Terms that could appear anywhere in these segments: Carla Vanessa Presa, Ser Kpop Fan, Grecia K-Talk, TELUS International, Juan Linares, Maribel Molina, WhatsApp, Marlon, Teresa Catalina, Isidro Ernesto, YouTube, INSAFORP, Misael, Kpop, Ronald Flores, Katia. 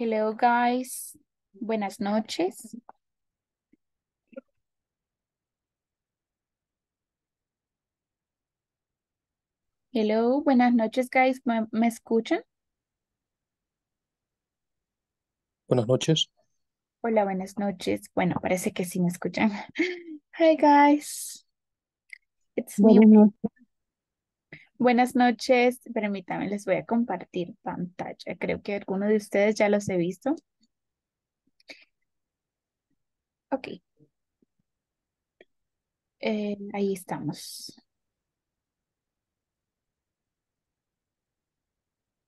Hello guys, buenas noches. Hello, buenas noches guys, ¿me escuchan? Buenas noches. Hola, buenas noches. Bueno, parece que sí me escuchan. Hi guys. It's me. Buenas noches, permítanme, les voy a compartir pantalla. Creo que algunos de ustedes ya los he visto. Ok. Ahí estamos.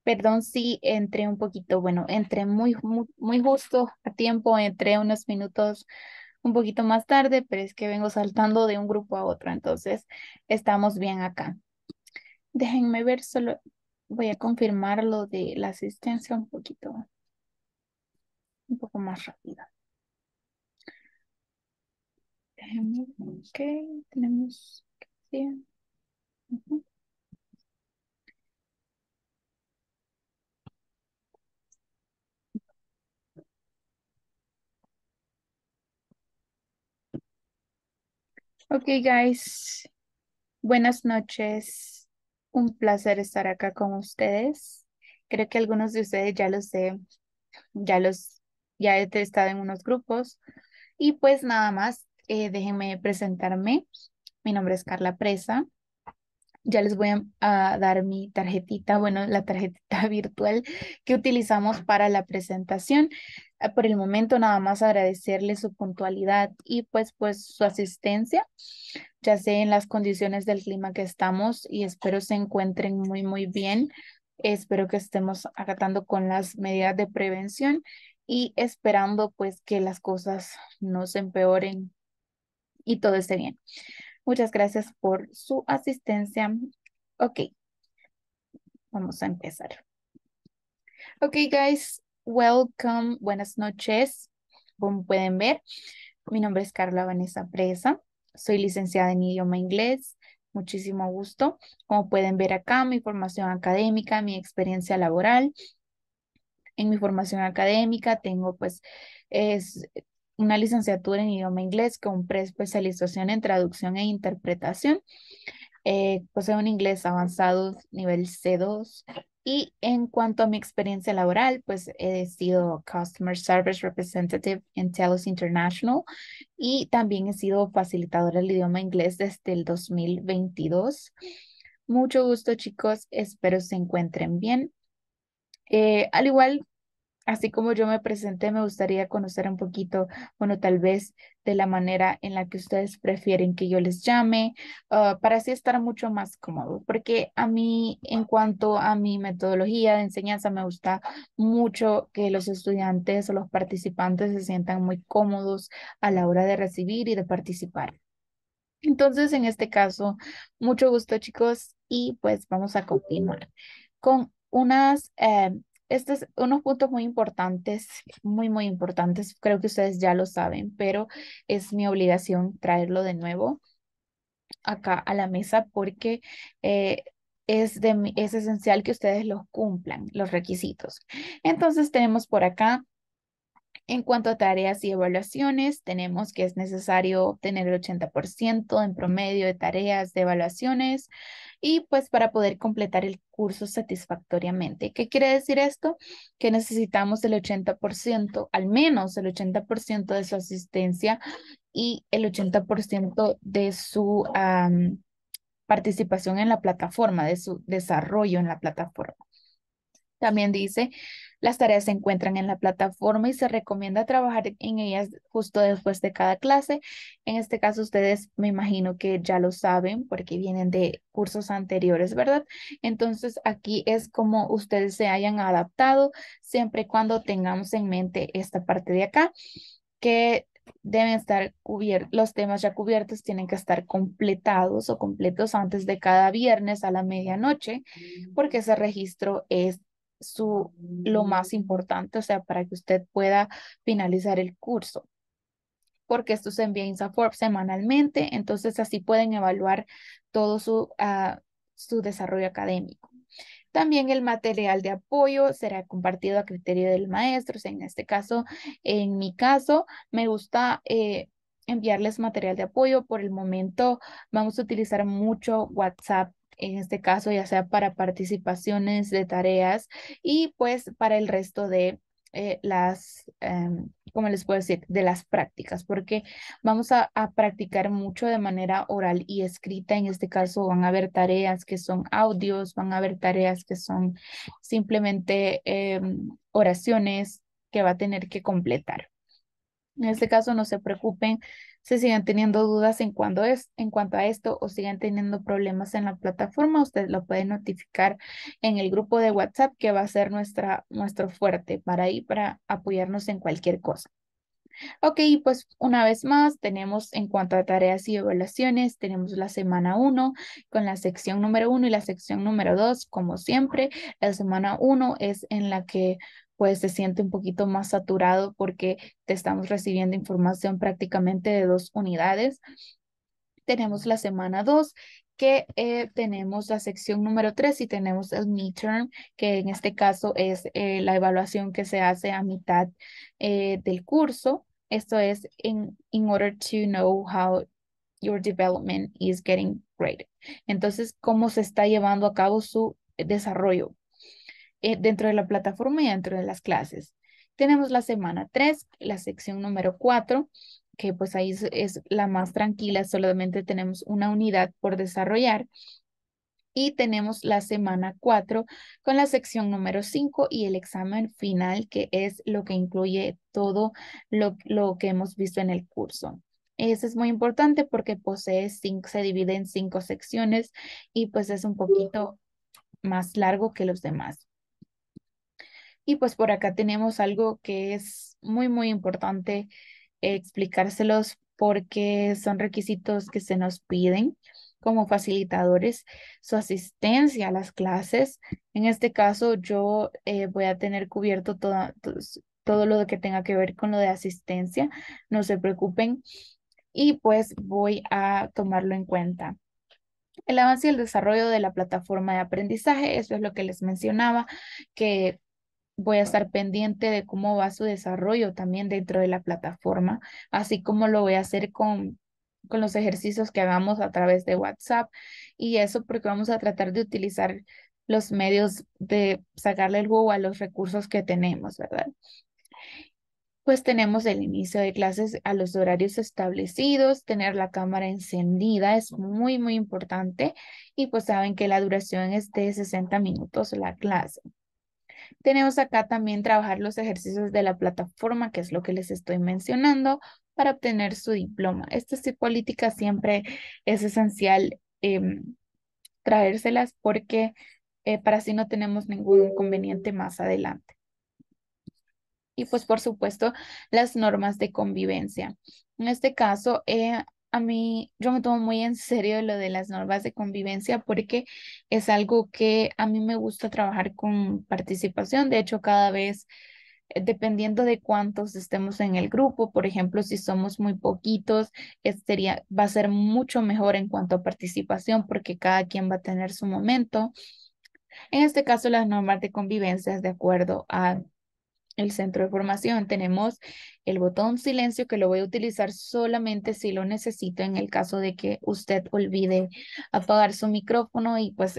Perdón si entré un poquito, bueno, entré muy justo a tiempo, entré unos minutos un poquito más tarde, pero es que vengo saltando de un grupo a otro, entonces estamos bien acá. Déjenme ver, solo voy a confirmar lo de la asistencia un poco más rápido. Déjenme, ok, tenemos que ok, guys, buenas noches. Un placer estar acá con ustedes. Creo que algunos de ustedes ya los sé, ya he estado en unos grupos. Y pues nada más, déjenme presentarme. Mi nombre es Carla Presa. Ya les voy a dar mi tarjetita, bueno, la tarjetita virtual que utilizamos para la presentación. Por el momento nada más agradecerles su puntualidad y pues su asistencia. Ya sé en las condiciones del clima que estamos y espero se encuentren muy bien. Espero que estemos acatando con las medidas de prevención y esperando pues que las cosas no se empeoren y todo esté bien. Muchas gracias por su asistencia. Ok, vamos a empezar. Ok guys, welcome, buenas noches. Como pueden ver, mi nombre es Carla Vanessa Presa. Soy licenciada en idioma inglés, muchísimo gusto. Como pueden ver acá, mi formación académica, mi experiencia laboral. En mi formación académica tengo pues una licenciatura en idioma inglés con preespecialización en traducción e interpretación. Poseo un inglés avanzado nivel C2. Y en cuanto a mi experiencia laboral, pues he sido Customer Service Representative en TELUS International y también he sido facilitadora del idioma inglés desde el 2022. Mucho gusto, chicos. Espero se encuentren bien. Al igual, así como yo me presenté, me gustaría conocer un poquito, bueno, tal vez de la manera en la que ustedes prefieren que yo les llame, para así estar mucho más cómodo, porque a mí, en cuanto a mi metodología de enseñanza, me gusta mucho que los estudiantes o los participantes se sientan muy cómodos a la hora de recibir y de participar. Entonces, en este caso, mucho gusto, chicos, y pues vamos a continuar con unos puntos muy importantes, creo que ustedes ya lo saben, pero es mi obligación traerlo de nuevo acá a la mesa porque es esencial que ustedes los cumplan, los requisitos. Entonces tenemos por acá, en cuanto a tareas y evaluaciones, tenemos que es necesario obtener el 80% en promedio de tareas, de evaluaciones, y pues para poder completar el curso satisfactoriamente. ¿Qué quiere decir esto? Que necesitamos el 80%, al menos el 80% de su asistencia y el 80% de su participación en la plataforma, de su desarrollo en la plataforma. También dice, las tareas se encuentran en la plataforma y se recomienda trabajar en ellas justo después de cada clase. En este caso, ustedes me imagino que ya lo saben porque vienen de cursos anteriores, ¿verdad? Entonces, aquí es como ustedes se hayan adaptado siempre y cuando tengamos en mente esta parte de acá, que deben estar cubiertos, los temas ya cubiertos tienen que estar completados o completos antes de cada viernes a la medianoche, porque ese registro es lo más importante, o sea, para que usted pueda finalizar el curso, porque esto se envía a INSAFORP semanalmente, entonces así pueden evaluar todo su desarrollo académico. También el material de apoyo será compartido a criterio del maestro. O sea, en este caso, en mi caso, me gusta enviarles material de apoyo. Por el momento vamos a utilizar mucho WhatsApp, en este caso ya sea para participaciones de tareas y pues para el resto de ¿cómo les puedo decir? De las prácticas, porque vamos a practicar mucho de manera oral y escrita. En este caso van a haber tareas que son audios, van a haber tareas que son simplemente oraciones que va a tener que completar. En este caso no se preocupen si siguen teniendo dudas en cuanto a esto o siguen teniendo problemas en la plataforma. Ustedes lo pueden notificar en el grupo de WhatsApp, que va a ser nuestro fuerte para apoyarnos en cualquier cosa. Ok, pues una vez más tenemos en cuanto a tareas y evaluaciones, tenemos la semana 1 con la sección número 1 y la sección número 2, como siempre. La semana 1 es en la que pues se siente un poquito más saturado porque te estamos recibiendo información prácticamente de 2 unidades. Tenemos la semana 2, que tenemos la sección número 3 y tenemos el midterm, que en este caso es la evaluación que se hace a mitad del curso. Esto es in order to know how your development is getting graded. Entonces, cómo se está llevando a cabo su desarrollo dentro de la plataforma y dentro de las clases. Tenemos la semana 3, la sección número 4, que pues ahí es la más tranquila, solamente tenemos 1 unidad por desarrollar. Y tenemos la semana 4 con la sección número 5 y el examen final, que es lo que incluye todo lo que hemos visto en el curso. Eso es muy importante porque posee 5, se divide en 5 secciones y pues es un poquito más largo que los demás. Y pues por acá tenemos algo que es muy, muy importante explicárselos, porque son requisitos que se nos piden como facilitadores, su asistencia a las clases. En este caso yo voy a tener cubierto todo lo que tenga que ver con lo de asistencia, no se preocupen, y pues voy a tomarlo en cuenta. El avance y el desarrollo de la plataforma de aprendizaje, eso es lo que les mencionaba, que voy a estar pendiente de cómo va su desarrollo también dentro de la plataforma, así como lo voy a hacer con los ejercicios que hagamos a través de WhatsApp, y eso porque vamos a tratar de utilizar los medios de sacarle el jugo a los recursos que tenemos, ¿verdad? Pues tenemos el inicio de clases a los horarios establecidos, tener la cámara encendida es muy, muy importante, y pues saben que la duración es de 60 minutos la clase. Tenemos acá también trabajar los ejercicios de la plataforma, que es lo que les estoy mencionando, para obtener su diploma. Esta política siempre es esencial traérselas, porque para así no tenemos ningún inconveniente más adelante. Y pues por supuesto las normas de convivencia. En este caso yo me tomo muy en serio lo de las normas de convivencia, porque es algo que a mí me gusta trabajar con participación. De hecho, cada vez, dependiendo de cuántos estemos en el grupo, por ejemplo, si somos muy poquitos, va a ser mucho mejor en cuanto a participación, porque cada quien va a tener su momento. En este caso, las normas de convivencia es de acuerdo a el centro de formación. Tenemos el botón silencio, que lo voy a utilizar solamente si lo necesito, en el caso de que usted olvide apagar su micrófono y pues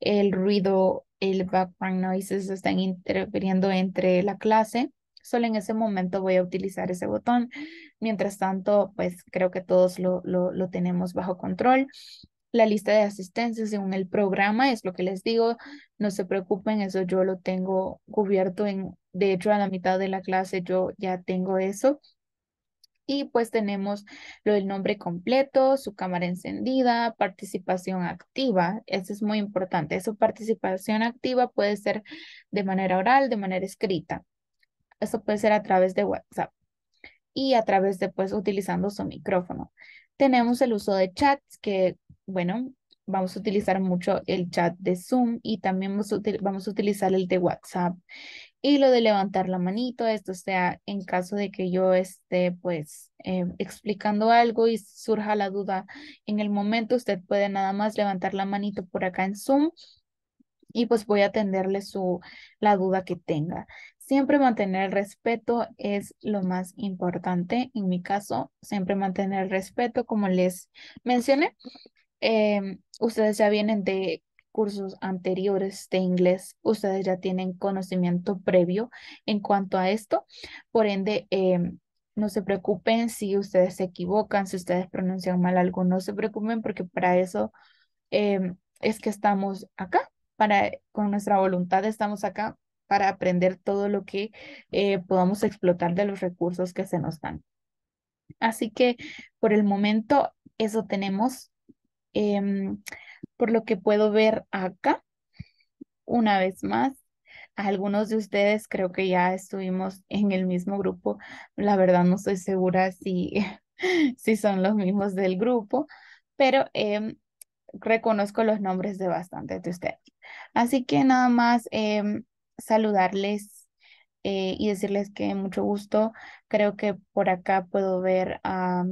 el ruido, el background noises están interfiriendo entre la clase. Solo en ese momento voy a utilizar ese botón. Mientras tanto, pues creo que todos lo tenemos bajo control. La lista de asistencias según el programa es lo que les digo. No se preocupen, eso yo lo tengo cubierto. De hecho, a la mitad de la clase yo ya tengo eso. Y pues tenemos lo del nombre completo, su cámara encendida, participación activa. Eso es muy importante. Su participación activa puede ser de manera oral, de manera escrita. Eso puede ser a través de WhatsApp y a través de, pues, utilizando su micrófono. Tenemos el uso de chats, que bueno, vamos a utilizar mucho el chat de Zoom y también vamos a utilizar el de WhatsApp. Y lo de levantar la manito, esto sea en caso de que yo esté pues explicando algo y surja la duda en el momento, usted puede nada más levantar la manito por acá en Zoom y pues voy a atenderle la duda que tenga. Siempre mantener el respeto es lo más importante. En mi caso, siempre mantener el respeto, como les mencioné. Ustedes ya vienen de cursos anteriores de inglés, ustedes ya tienen conocimiento previo en cuanto a esto, por ende no se preocupen si ustedes se equivocan, si ustedes pronuncian mal algo, no se preocupen porque para eso es que estamos acá, con nuestra voluntad estamos acá para aprender todo lo que podamos explotar de los recursos que se nos dan. Así que por el momento eso tenemos. Por lo que puedo ver acá, una vez más, algunos de ustedes creo que ya estuvimos en el mismo grupo. La verdad no estoy segura si son los mismos del grupo, pero reconozco los nombres de bastantes de ustedes. Así que nada más saludarles y decirles que mucho gusto. Creo que por acá puedo ver a...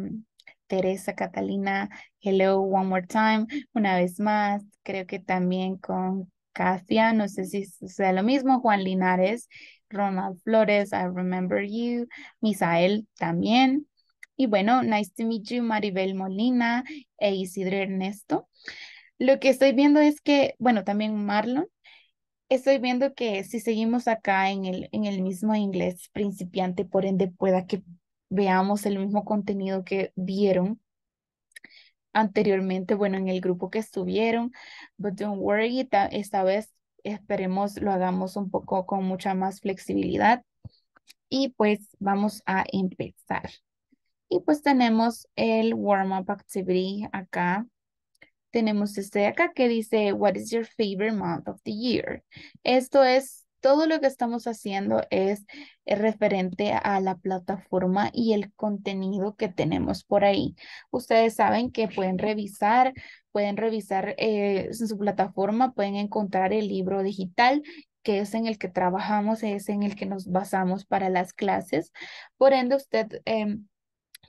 Teresa Catalina, hello one more time, una vez más, creo que también con Katia, no sé si sea lo mismo, Juan Linares, Ronald Flores, I remember you, Misael también, y bueno, nice to meet you, Maribel Molina e Isidro Ernesto. Lo que estoy viendo es que, bueno, también Marlon, estoy viendo que si seguimos acá en el mismo inglés principiante, por ende pueda que veamos el mismo contenido que vieron anteriormente, bueno, en el grupo que estuvieron, but don't worry, esta vez esperemos lo hagamos un poco con mucha más flexibilidad y pues vamos a empezar. Y pues tenemos el warm-up activity acá. Tenemos este de acá que dice, what is your favorite month of the year? Esto es todo lo que estamos haciendo es referente a la plataforma y el contenido que tenemos por ahí. Ustedes saben que pueden revisar su plataforma, pueden encontrar el libro digital que es en el que trabajamos, es en el que nos basamos para las clases. Por ende, usted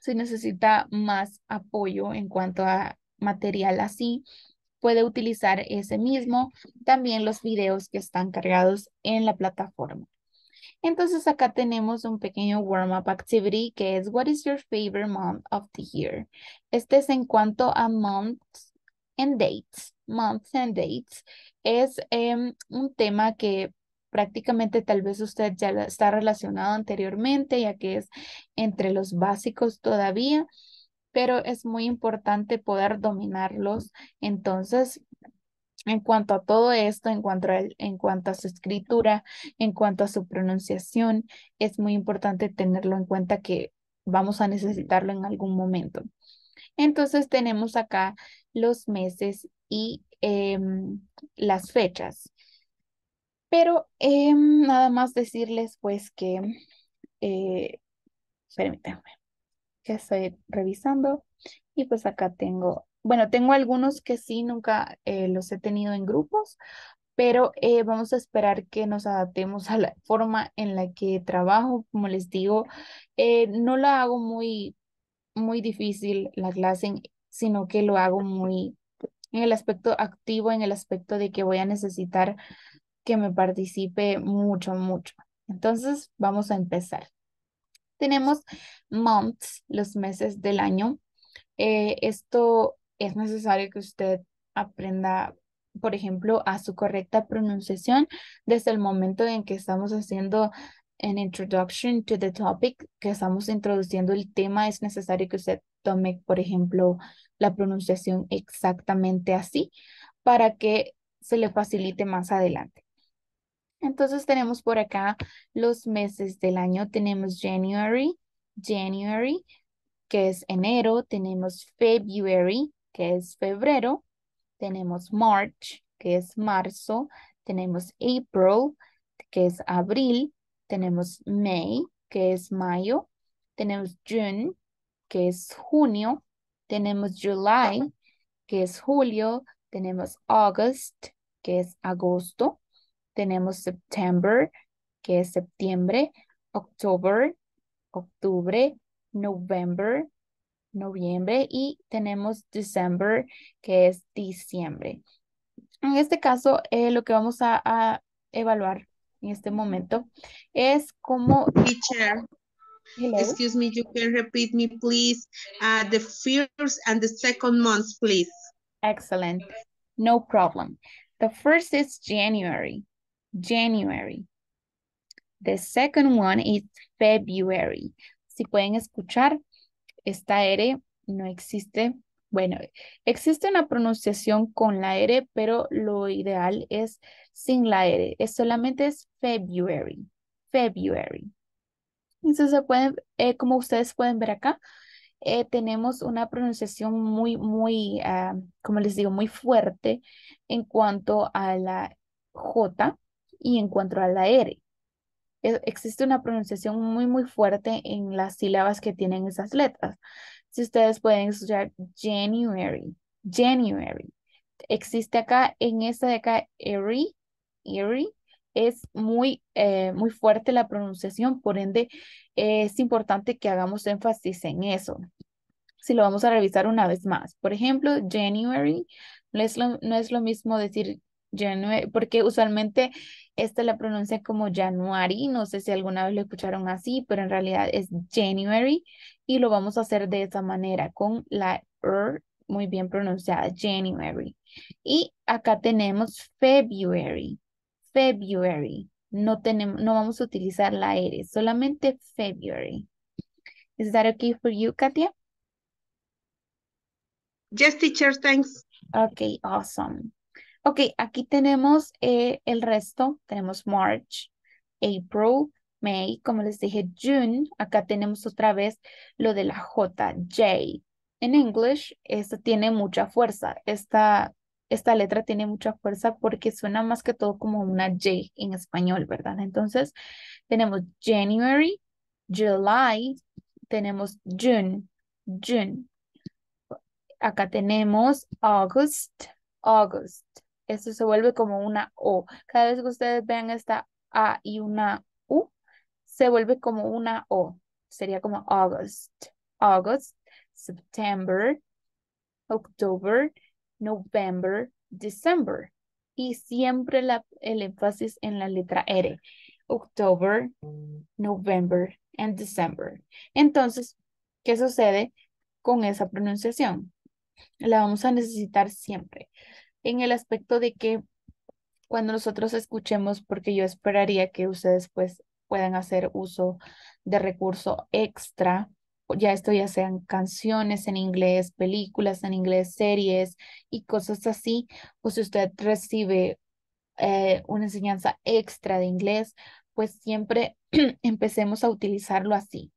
si necesita más apoyo en cuanto a material así, puede utilizar ese mismo, también los videos que están cargados en la plataforma. Entonces acá tenemos un pequeño warm-up activity que es what is your favorite month of the year? Este es en cuanto a months and dates. Es un tema que prácticamente tal vez usted ya está relacionado anteriormente ya que es entre los básicos todavía. Pero es muy importante poder dominarlos. Entonces, en cuanto a todo esto, en cuanto a su escritura, en cuanto a su pronunciación, es muy importante tenerlo en cuenta que vamos a necesitarlo en algún momento. Entonces, tenemos acá los meses y las fechas. Pero nada más decirles pues que, permítanme. Que estoy revisando y pues acá tengo, bueno, tengo algunos que sí nunca los he tenido en grupos, pero vamos a esperar que nos adaptemos a la forma en la que trabajo. Como les digo, no la hago muy difícil la clase, sino que lo hago muy en el aspecto activo, en el aspecto de que voy a necesitar que me participe mucho. Entonces vamos a empezar. Tenemos months, los meses del año. Esto es necesario que usted aprenda, por ejemplo, a su correcta pronunciación desde el momento en que estamos haciendo an introduction to the topic, que estamos introduciendo el tema. Es necesario que usted tome, por ejemplo, la pronunciación exactamente así para que se le facilite más adelante. Entonces tenemos por acá los meses del año. Tenemos January, que es enero. Tenemos February, que es febrero. Tenemos March, que es marzo. Tenemos April, que es abril. Tenemos May, que es mayo. Tenemos June, que es junio. Tenemos July, que es julio. Tenemos August, que es agosto. Tenemos September, que es septiembre, octubre, noviembre y tenemos December, que es diciembre. En este caso, lo que vamos a evaluar en este momento es cómo... Teacher, excuse me, you can repeat me, please. The first and the second months, please. Excellent. No problem. The first is January. January. The second one is February. Si pueden escuchar, esta R no existe. Bueno, existe una pronunciación con la R, pero lo ideal es sin la R. Es solamente es February. February. Entonces, se pueden, como ustedes pueden ver acá, tenemos una pronunciación muy, como les digo, muy fuerte en cuanto a la J y en cuanto a la R. Existe una pronunciación muy fuerte en las sílabas que tienen esas letras. Si ustedes pueden escuchar January, January. Existe acá, en esta de acá, Erie, Erie. Es muy fuerte la pronunciación, por ende, es importante que hagamos énfasis en eso. Si lo vamos a revisar una vez más. Por ejemplo, January, no es lo mismo decir January, porque usualmente esta la pronuncia como January, no sé si alguna vez lo escucharon así, pero en realidad es January y lo vamos a hacer de esa manera, con la R muy bien pronunciada, January. Y acá tenemos February, February, no vamos a utilizar la R, solamente February. Is that okay for you, Katia? Yes, teacher, thanks. Okay, awesome. Ok, aquí tenemos el resto, tenemos March, April, May, como les dije, June. Acá tenemos otra vez lo de la J, J. En English, esta tiene mucha fuerza, esta letra tiene mucha fuerza porque suena más que todo como una J en español, ¿verdad? Entonces, tenemos January, July, tenemos June, June. Acá tenemos August, August. Esto se vuelve como una O. Cada vez que ustedes vean esta A y una U, se vuelve como una O. Sería como August. August, September, October, November, December. Y siempre el énfasis en la letra R. October, November, and December. Entonces, ¿qué sucede con esa pronunciación? La vamos a necesitar siempre. En el aspecto de que cuando nosotros escuchemos, porque yo esperaría que ustedes pues puedan hacer uso de recurso extra, ya esto ya sean canciones en inglés, películas en inglés, series y cosas así, o si usted recibe una enseñanza extra de inglés, pues siempre empecemos a utilizarlo así.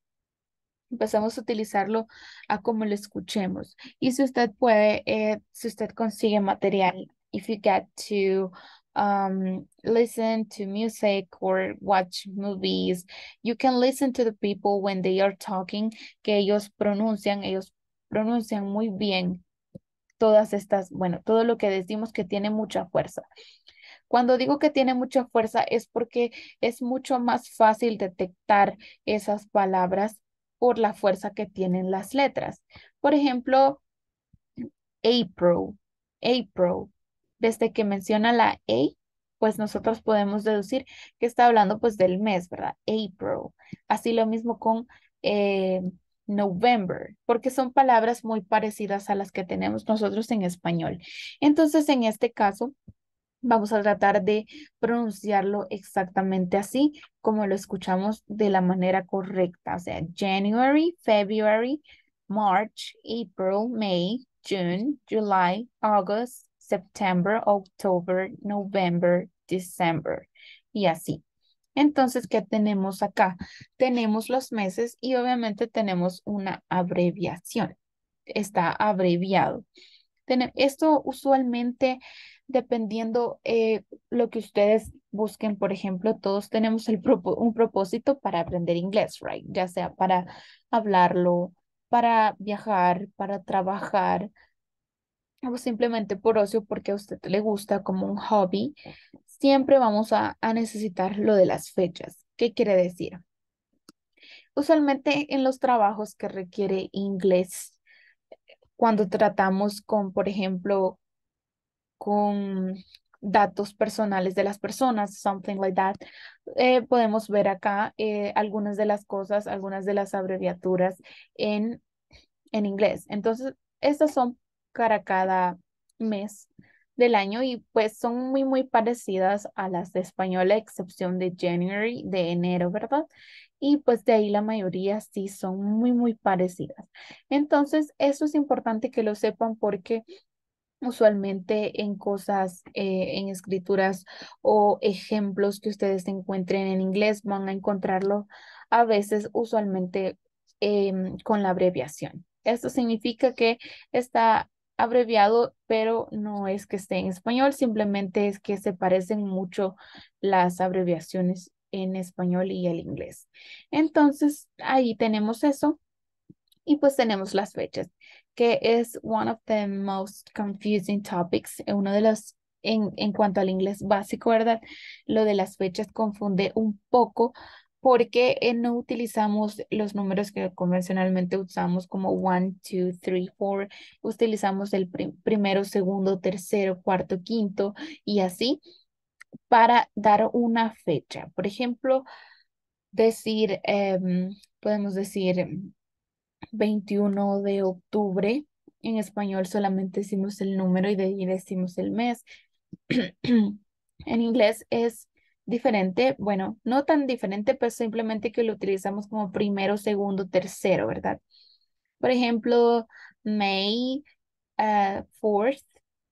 Empezamos a utilizarlo a como lo escuchemos. Y si usted puede, si usted consigue material, if you get to listen to music or watch movies, you can listen to the people when they are talking, que ellos pronuncian muy bien todas estas, bueno, todo lo que decimos que tiene mucha fuerza. Cuando digo que tiene mucha fuerza es porque es mucho más fácil detectar esas palabras por la fuerza que tienen las letras. Por ejemplo, April, April. Desde que menciona la A, pues nosotros podemos deducir que está hablando pues del mes, ¿verdad? April. Así lo mismo con November, porque son palabras muy parecidas a las que tenemos nosotros en español. Entonces, en este caso, vamos a tratar de pronunciarlo exactamente así como lo escuchamos de la manera correcta. O sea, January, February, March, April, May, June, July, August, September, October, November, December. Y así. Entonces, ¿qué tenemos acá? Tenemos los meses y obviamente tenemos una abreviación. Está abreviado. Esto usualmente, dependiendo lo que ustedes busquen, por ejemplo, todos tenemos un propósito para aprender inglés, right? Ya sea para hablarlo, para viajar, para trabajar, o simplemente por ocio porque a usted le gusta como un hobby. Siempre vamos a necesitar lo de las fechas. ¿Qué quiere decir? Usualmente en los trabajos que requiere inglés, cuando tratamos con, por ejemplo, con datos personales de las personas, something like that. Podemos ver acá algunas de las cosas, algunas de las abreviaturas en inglés. Entonces, estas son para cada mes del año y pues son muy, muy parecidas a las de español, a excepción de January, de enero, ¿verdad? Y pues de ahí la mayoría sí son muy, muy parecidas. Entonces, eso es importante que lo sepan porque usualmente en cosas, en escrituras o ejemplos que ustedes encuentren en inglés van a encontrarlo a veces usualmente con la abreviación. Esto significa que está abreviado, pero no es que esté en español, simplemente es que se parecen mucho las abreviaciones en español y el inglés. Entonces, ahí tenemos eso y pues tenemos las fechas, que es one of the most confusing topics, uno de los, en cuanto al inglés básico, ¿verdad? Lo de las fechas confunde un poco porque no utilizamos los números que convencionalmente usamos como 1, 2, 3, 4. Utilizamos el primero, segundo, tercero, cuarto, quinto y así para dar una fecha. Por ejemplo, decir, podemos decir 21 de octubre. En español solamente decimos el número y de ahí decimos el mes. En inglés es diferente, bueno, no tan diferente, pero simplemente que lo utilizamos como primero, segundo, tercero, ¿verdad? Por ejemplo, May 4th,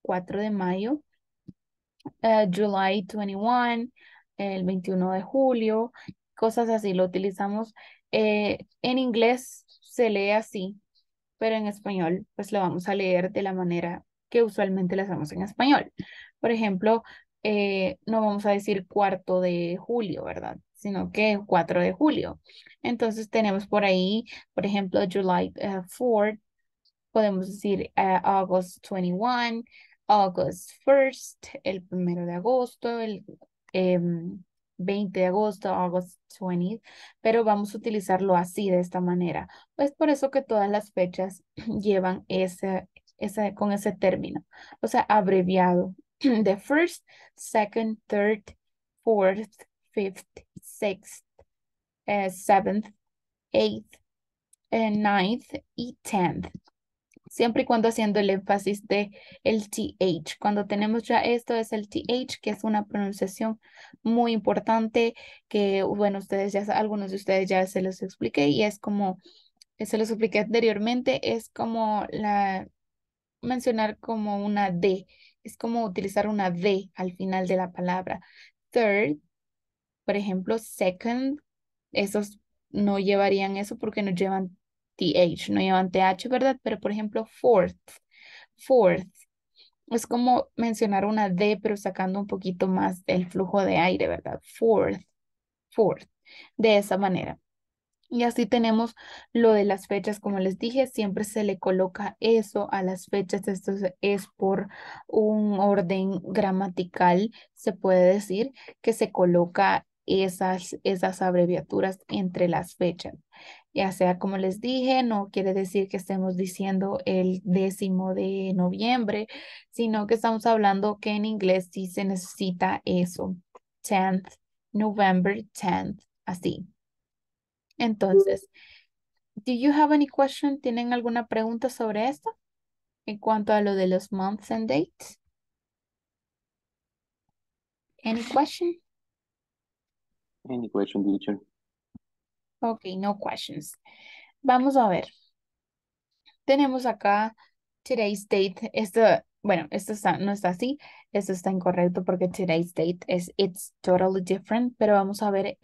4 de mayo, July 21, el 21 de julio, cosas así, lo utilizamos en inglés. Se lee así, pero en español pues lo vamos a leer de la manera que usualmente lo hacemos en español. Por ejemplo, no vamos a decir cuarto de julio, ¿verdad? Sino que 4 de julio. Entonces tenemos por ahí, por ejemplo, July 4, podemos decir August 21, August 1st, el 1 de agosto, el 20 de agosto, August 20, pero vamos a utilizarlo así, de esta manera. Pues por eso que todas las fechas llevan con ese término, o sea, abreviado. The first, second, third, fourth, fifth, sixth, seventh, eighth, ninth y 10th. Siempre y cuando haciendo el énfasis de el TH. Cuando tenemos ya esto es el TH, que es una pronunciación muy importante que, bueno, ustedes ya, algunos de ustedes ya se los expliqué y es como, se los expliqué anteriormente, es como mencionar como una D, es como utilizar una D al final de la palabra. Third, por ejemplo, second, esos no llevarían eso porque no llevan TH, no llevan TH, ¿verdad? Pero por ejemplo, fourth, es como mencionar una D, pero sacando un poquito más el flujo de aire, ¿verdad? Fourth, de esa manera. Y así tenemos lo de las fechas, como les dije, siempre se le coloca eso a las fechas, esto es por un orden gramatical, se puede decir, que se coloca esas abreviaturas entre las fechas. Ya sea, como les dije, no quiere decir que estemos diciendo el 10 de noviembre, sino que estamos hablando que en inglés sí se necesita eso. 10th, November 10th, así. Entonces, do you have any question? ¿Tienen alguna pregunta sobre esto? En cuanto a lo de los months and dates. Any question? Any question, teacher? Ok, no questions. Vamos a ver. Tenemos acá today's date. Esto no está así. Esto está incorrecto porque today's date es it's totally different. Pero vamos a ver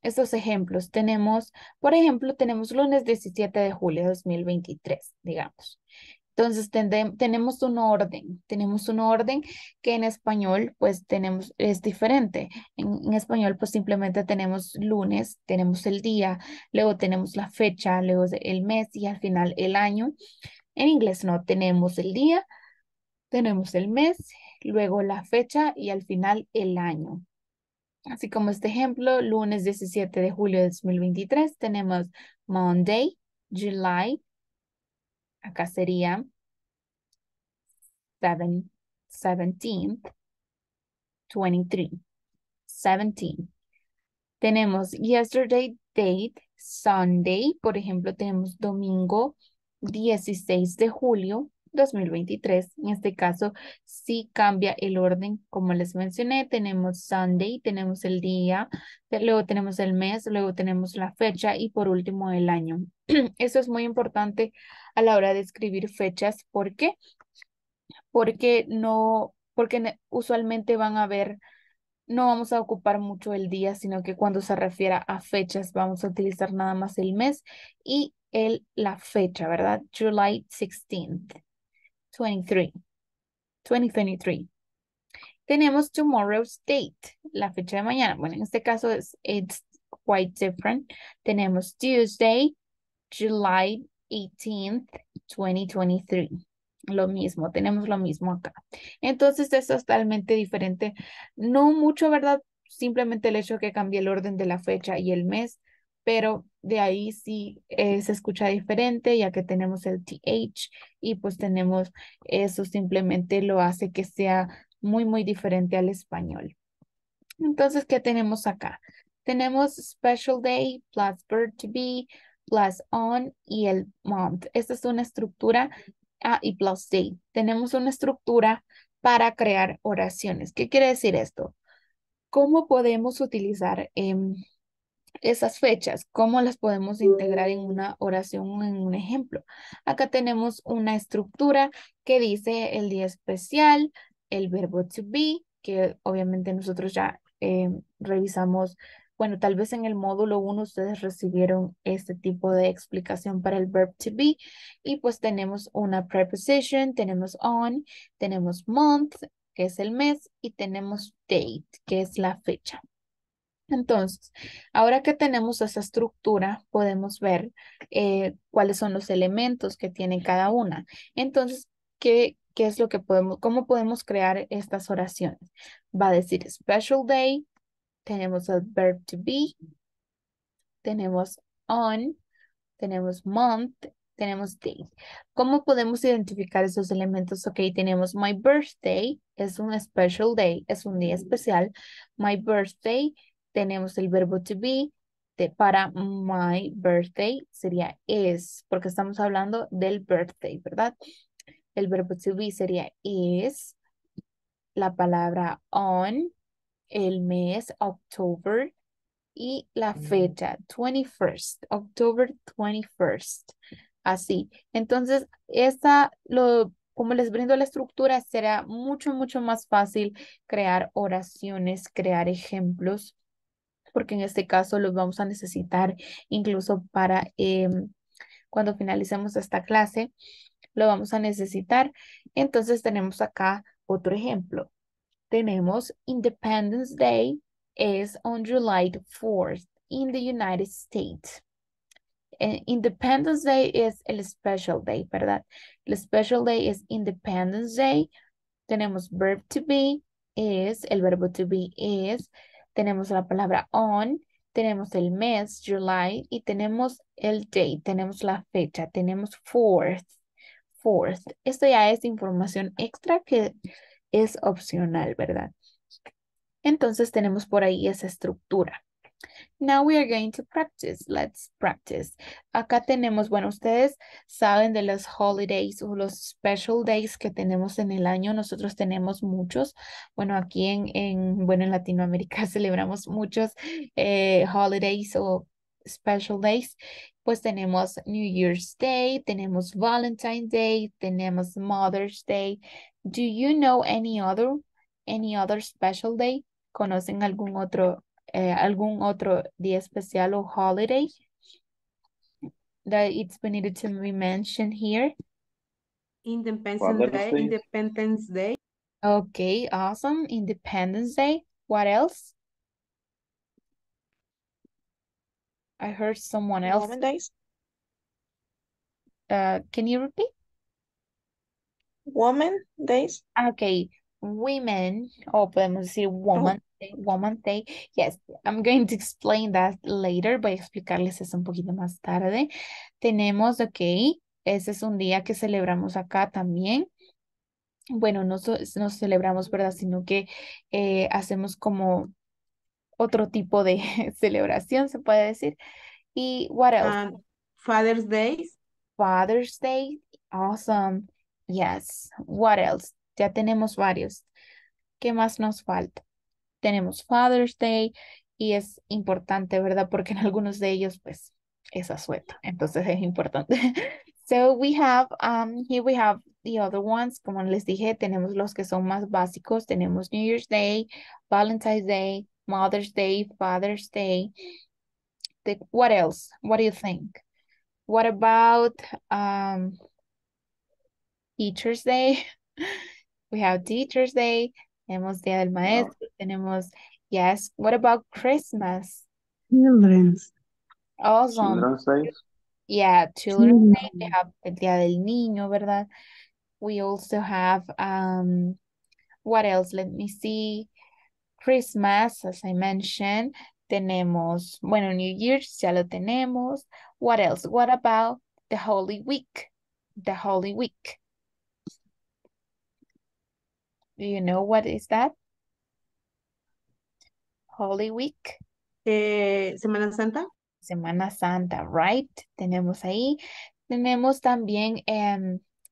estos ejemplos. Tenemos, por ejemplo, lunes 17 de julio de 2023, digamos. Entonces tenemos un orden. Tenemos un orden que en español pues es diferente. En español pues simplemente tenemos lunes, tenemos el día, luego tenemos la fecha, luego el mes y al final el año. En inglés no, tenemos el día, tenemos el mes, luego la fecha y al final el año. Así como este ejemplo, lunes 17 de julio de 2023 tenemos Monday, July. Acá sería 17, 23, 17. Tenemos yesterday date, Sunday. Por ejemplo, tenemos domingo 16 de julio 2023. En este caso, sí cambia el orden. Como les mencioné, tenemos Sunday, tenemos el día, luego tenemos el mes, luego tenemos la fecha y por último el año. Eso es muy importante a la hora de escribir fechas. ¿Por qué? Porque usualmente van a ver... No vamos a ocupar mucho el día, sino que cuando se refiera a fechas vamos a utilizar nada más el mes y la fecha, ¿verdad? July 16th, 23, 2023. Tenemos tomorrow's date, la fecha de mañana. Bueno, en este caso it's quite different. Tenemos Tuesday, July 18th, 2023. Lo mismo, tenemos lo mismo acá. Entonces, es totalmente diferente. No mucho, ¿verdad? Simplemente el hecho que cambié el orden de la fecha y el mes, pero de ahí sí se escucha diferente, ya que tenemos el TH y pues tenemos eso, simplemente lo hace que sea muy, muy diferente al español. Entonces, ¿qué tenemos acá? Tenemos special day, plus verb to be, plus on y el month. Esta es una estructura. Y plus date. Tenemos una estructura para crear oraciones. ¿Qué quiere decir esto? ¿Cómo podemos utilizar esas fechas? ¿Cómo las podemos integrar en una oración o en un ejemplo? Acá tenemos una estructura que dice el día especial, el verbo to be, que obviamente nosotros ya revisamos. Bueno, tal vez en el módulo 1 ustedes recibieron este tipo de explicación para el verb to be. Y pues tenemos una preposition, tenemos on, tenemos month, que es el mes, y tenemos date, que es la fecha. Entonces, ahora que tenemos esa estructura, podemos ver cuáles son los elementos que tiene cada una. Entonces, ¿qué es lo que podemos, cómo podemos crear estas oraciones? Va a decir special day. Tenemos el verb to be, tenemos on, tenemos month, tenemos date. ¿Cómo podemos identificar esos elementos? Ok, tenemos my birthday, es un special day, es un día especial. My birthday, tenemos el verbo to be, para my birthday sería is, porque estamos hablando del birthday, ¿verdad? El verbo to be sería is, la palabra on, el mes, October, y la fecha, 21st, October 21st, así. Entonces, como les brindo la estructura, será mucho, mucho más fácil crear oraciones, crear ejemplos, porque en este caso los vamos a necesitar incluso para cuando finalicemos esta clase, lo vamos a necesitar. Entonces, tenemos acá otro ejemplo. Tenemos Independence Day es on July 4th in the United States. Independence Day es el special day, ¿verdad? El special day es Independence Day. Tenemos verb to be, is, el verbo to be is. Tenemos la palabra on, tenemos el mes, July, y tenemos el day, tenemos la fecha, tenemos 4th. Esto ya es información extra que... es opcional, ¿verdad? Entonces tenemos por ahí esa estructura. Now we are going to practice. Let's practice. Acá tenemos, bueno, ustedes saben de los holidays o los special days que tenemos en el año. Nosotros tenemos muchos. Bueno, aquí en Latinoamérica celebramos muchos holidays o special days. Pues tenemos New Year's Day, tenemos Valentine's Day, tenemos Mother's Day. Do you know any other special day? ¿Conocen algún otro día especial o holiday that it's needed to be mentioned here? Independence Day. Okay, awesome. Independence Day. What else? I heard someone else. Women's Day. Can you repeat? Woman days. Okay, women, or podemos decir woman, woman day. Yes, I'm going to explain that later. Voy a explicarles eso un poquito más tarde. Tenemos, ok, ese es un día que celebramos acá también. bueno, no nos celebramos, ¿verdad? Sino que hacemos como otro tipo de celebración, se puede decir. Y what else? Father's Day. Father's Day. Awesome. Yes. What else? Ya tenemos varios. ¿Qué más nos falta? Tenemos Father's Day y es importante, ¿verdad? Porque en algunos de ellos, pues, es asueto. Entonces es importante. So we have, here we have the other ones. Como les dije, tenemos los que son más básicos. Tenemos New Year's Day, Valentine's Day, Mother's Day, Father's Day. What else? What do you think? What about Teacher's Day? We have Teacher's Day. Tenemos Día del Maestro. Tenemos, yes. What about Christmas? Children's. Awesome. Children's Day. Yeah, Children's Day. We have el Día del Niño, ¿verdad? We also have, what else? Let me see. Christmas, as I mentioned. Tenemos, bueno, New Year's, ya lo tenemos. What else? What about the Holy Week? The Holy Week. Do you know what is that? Holy Week. Semana Santa. Semana Santa, right? Tenemos ahí. Tenemos también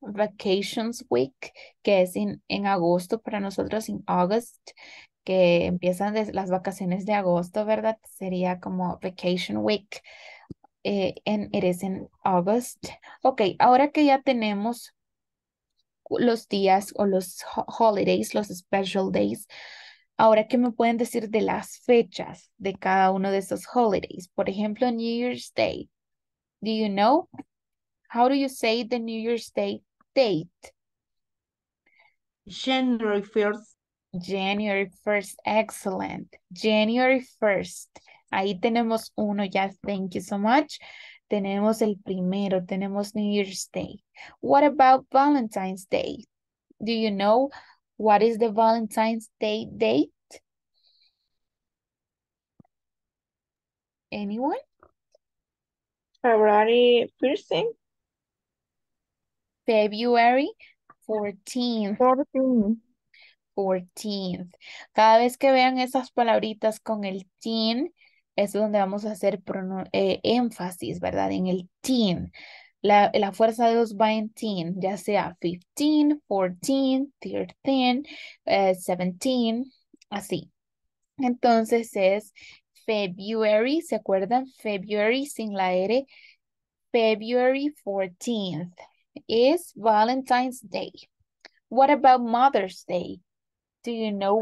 Vacations Week, que es en agosto para nosotros, en August, que empiezan las vacaciones de agosto, ¿verdad? Sería como Vacation Week, and it is in August. Ok, ahora que ya tenemos los días o los holidays, los special days, ahora, ¿qué me pueden decir de las fechas de cada uno de esos holidays? Por ejemplo, New Year's Day. Do you know? How do you say the New Year's Day date? January 1st. January 1st, excellent. January 1st. Ahí tenemos uno ya, thank you so much. Tenemos el primero, tenemos New Year's Day. What about Valentine's Day? Do you know what is the Valentine's Day date? Anyone? February 1st. February 14th. 14th. Cada vez que vean esas palabritas con el teen, es donde vamos a hacer énfasis, ¿verdad? En el teen. La fuerza de los va en teen, ya sea 15, 14, 13, 17, así. Entonces es February, ¿se acuerdan? February sin la R. February 14th is Valentine's Day. What about Mother's Day? Do you know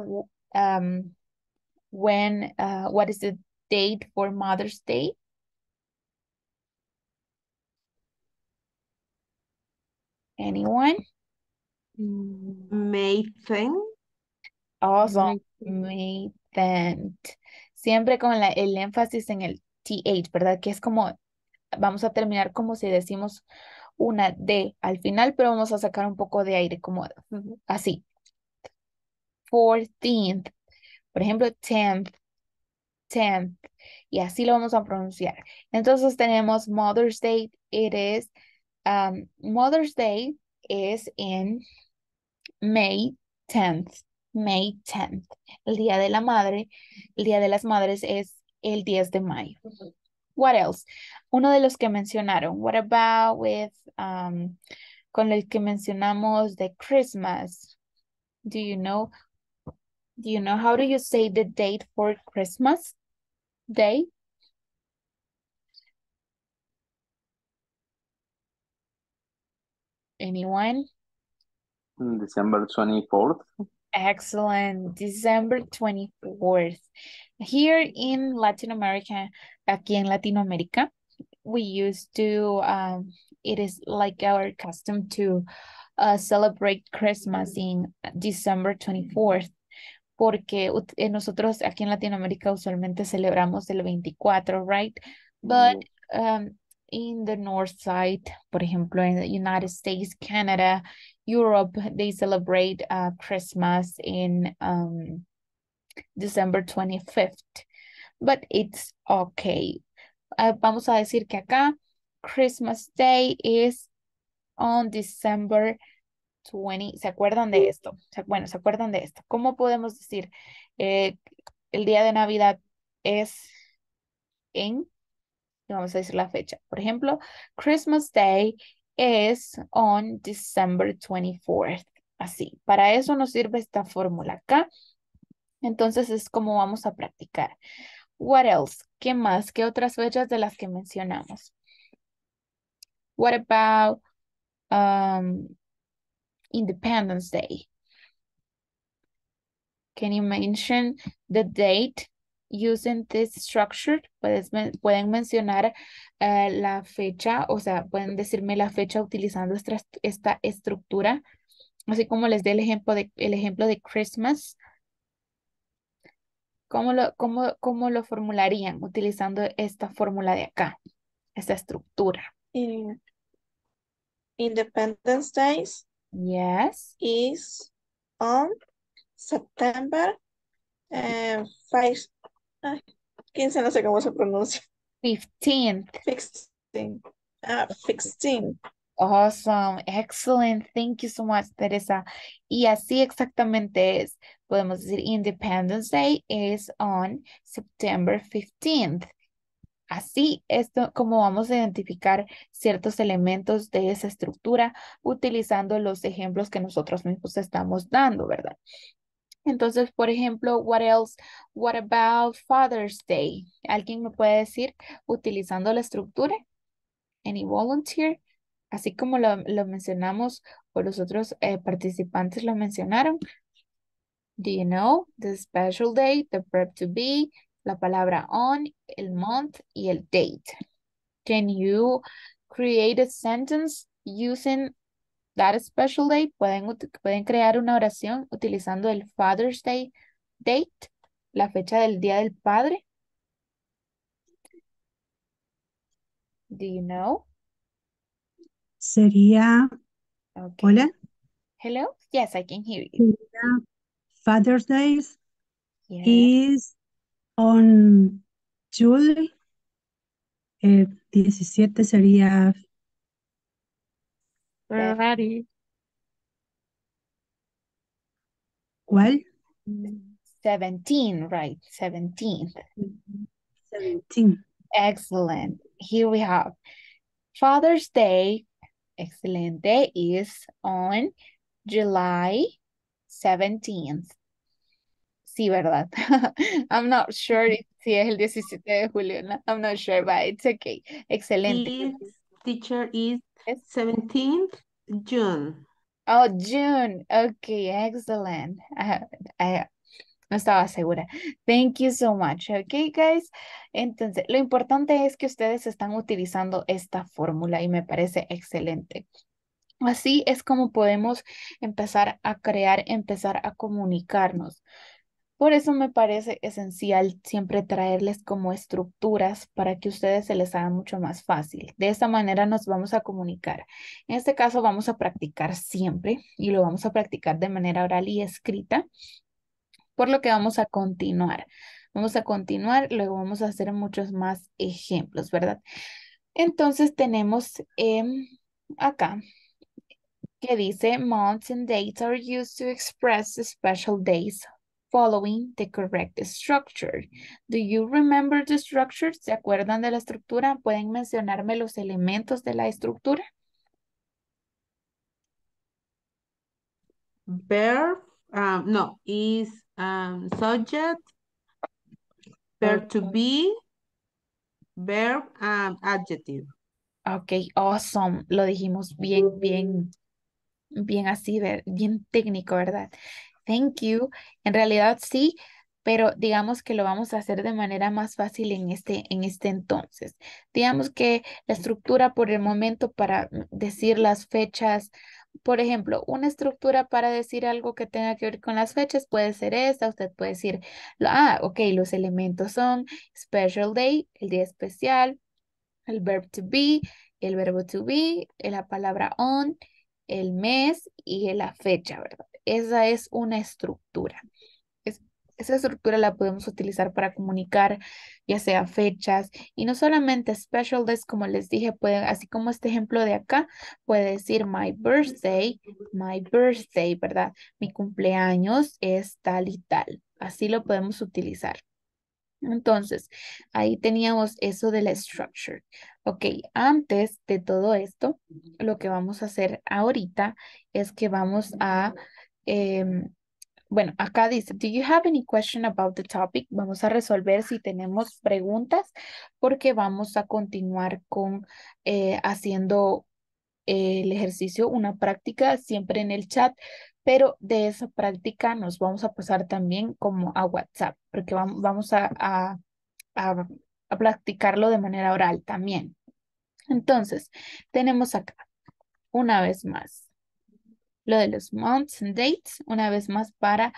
when, what is the date for Mother's Day? Anyone? May 10th. Awesome. May 10th. Siempre con el énfasis en el TH, ¿verdad? Que es como, vamos a terminar como si decimos una D al final, pero vamos a sacar un poco de aire, como así. 14th. Por ejemplo, 10th. 10th. Y así lo vamos a pronunciar. Entonces tenemos Mother's Day. It is, Mother's Day is in May 10th. May 10th. El Día de la Madre, el Día de las Madres es el 10 de mayo. What else? Uno de los que mencionaron. What about with, con el que mencionamos de Christmas? Do you know how do you say the date for Christmas Day? Anyone? December 24th. Excellent. December 24th. Here in Latin America, aquí en Latinoamérica, we used to, it is like our custom to celebrate Christmas in December 24th, porque nosotros aquí en Latinoamérica usualmente celebramos el 24, right? But in the north side, por ejemplo, in the United States, Canada, Europe, they celebrate Christmas in December 25th. But it's okay. Vamos a decir que acá Christmas Day is on December 20, ¿se acuerdan de esto? Bueno, ¿se acuerdan de esto? ¿Cómo podemos decir el día de Navidad es en? Vamos a decir la fecha. Por ejemplo, Christmas Day is on December 24th. Así, para eso nos sirve esta fórmula acá. Entonces es como vamos a practicar. What else? ¿Qué más? ¿Qué otras fechas de las que mencionamos? What about Independence Day? Can you mention the date using this structure? Pueden mencionar la fecha, o sea, pueden decirme la fecha utilizando esta estructura. Así como les dé el ejemplo de Christmas. ¿Cómo lo formularían utilizando esta fórmula de acá? Esta estructura. Independence Days. Yes. Is on September 15, no sé cómo se pronuncia. 15th. 16. Awesome, excellent, thank you so much, Teresa. Y así exactamente es. Podemos decir Independence Day is on September 15th. Así es como vamos a identificar ciertos elementos de esa estructura utilizando los ejemplos que nosotros mismos estamos dando, ¿verdad? Entonces, por ejemplo, what else? What about Father's Day? ¿Alguien me puede decir utilizando la estructura? Any volunteer? Así como lo mencionamos o los otros participantes lo mencionaron. Do you know the special day, the verb to be, la palabra on, el month y el date? Can you create a sentence using that special day? Pueden crear una oración utilizando el Father's Day date, la fecha del Día del Padre. Do you know? Sería, okay. Hola. Hello, yes, I can hear you. Father's Day is on July 17 sería February. ¿Cuál? 17, right, 17th. 17. Excellent, here we have Father's Day. Excelente, is on July 17th. Sí, ¿verdad? I'm not sure si es el 17 de julio. No, I'm not sure, but it's okay. Excelente. Teacher is 17th June. Oh, June. Okay, excellent. No estaba segura. Thank you so much. Ok, guys. Entonces, lo importante es que ustedes están utilizando esta fórmula y me parece excelente. Así es como podemos empezar a crear, empezar a comunicarnos. Por eso me parece esencial siempre traerles como estructuras para que ustedes se les haga mucho más fácil. De esta manera nos vamos a comunicar. En este caso vamos a practicar siempre y lo vamos a practicar de manera oral y escrita. Por lo que vamos a continuar. Luego vamos a hacer muchos más ejemplos, ¿verdad? Entonces tenemos acá que dice months and dates are used to express special days following the correct structure. Do you remember the structure? ¿Se acuerdan de la estructura? ¿Pueden mencionarme los elementos de la estructura? Verb, no, is subject, verb to be, verb, adjective. Ok, awesome. Lo dijimos bien así, bien técnico, ¿verdad? Thank you. En realidad sí, pero digamos que lo vamos a hacer de manera más fácil en este entonces. Digamos que la estructura por el momento para decir las fechas. Por ejemplo, una estructura para decir algo que tenga que ver con las fechas puede ser esta. Usted puede decir, ok, los elementos son special day, el día especial, el verb to be, el verbo to be, la palabra on, el mes y la fecha, ¿verdad? Esa es una estructura. Esa estructura la podemos utilizar para comunicar, ya sea fechas, y no solamente special days, como les dije, pueden, así como este ejemplo de acá, puede decir my birthday, ¿verdad? Mi cumpleaños es tal y tal. Así lo podemos utilizar. Entonces, ahí teníamos eso de la structure. Ok, antes de todo esto, lo que vamos a hacer ahorita es que vamos a... bueno, acá dice, do you have any question about the topic? Vamos a resolver si tenemos preguntas porque vamos a continuar con haciendo el ejercicio, una práctica siempre en el chat, pero de esa práctica nos vamos a pasar también como a WhatsApp porque vamos a practicarlo de manera oral también. Entonces, tenemos acá, una vez más, lo de los months and dates, una vez más para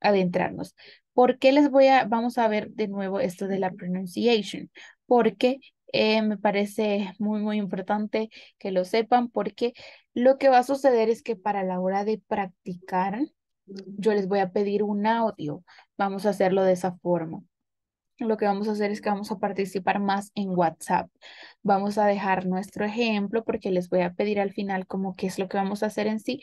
adentrarnos. ¿Por qué les vamos a ver de nuevo esto de la pronunciation? Porque me parece muy, muy importante que lo sepan, porque lo que va a suceder es que para la hora de practicar, yo les voy a pedir un audio. Vamos a hacerlo de esa forma. Lo que vamos a hacer es que vamos a participar más en WhatsApp. Vamos a dejar nuestro ejemplo porque les voy a pedir al final como qué es lo que vamos a hacer en sí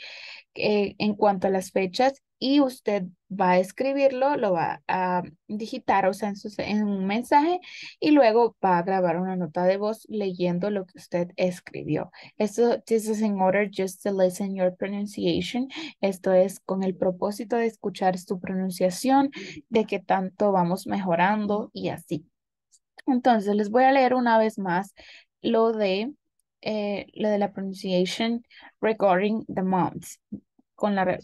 en cuanto a las fechas, y usted va a escribirlo, lo va a digitar, o sea, en un mensaje, y luego va a grabar una nota de voz leyendo lo que usted escribió. Esto, this is in order just to listen your pronunciation. Esto es con el propósito de escuchar su pronunciación, de qué tanto vamos mejorando y así. Entonces, les voy a leer una vez más lo de la pronunciation regarding the months.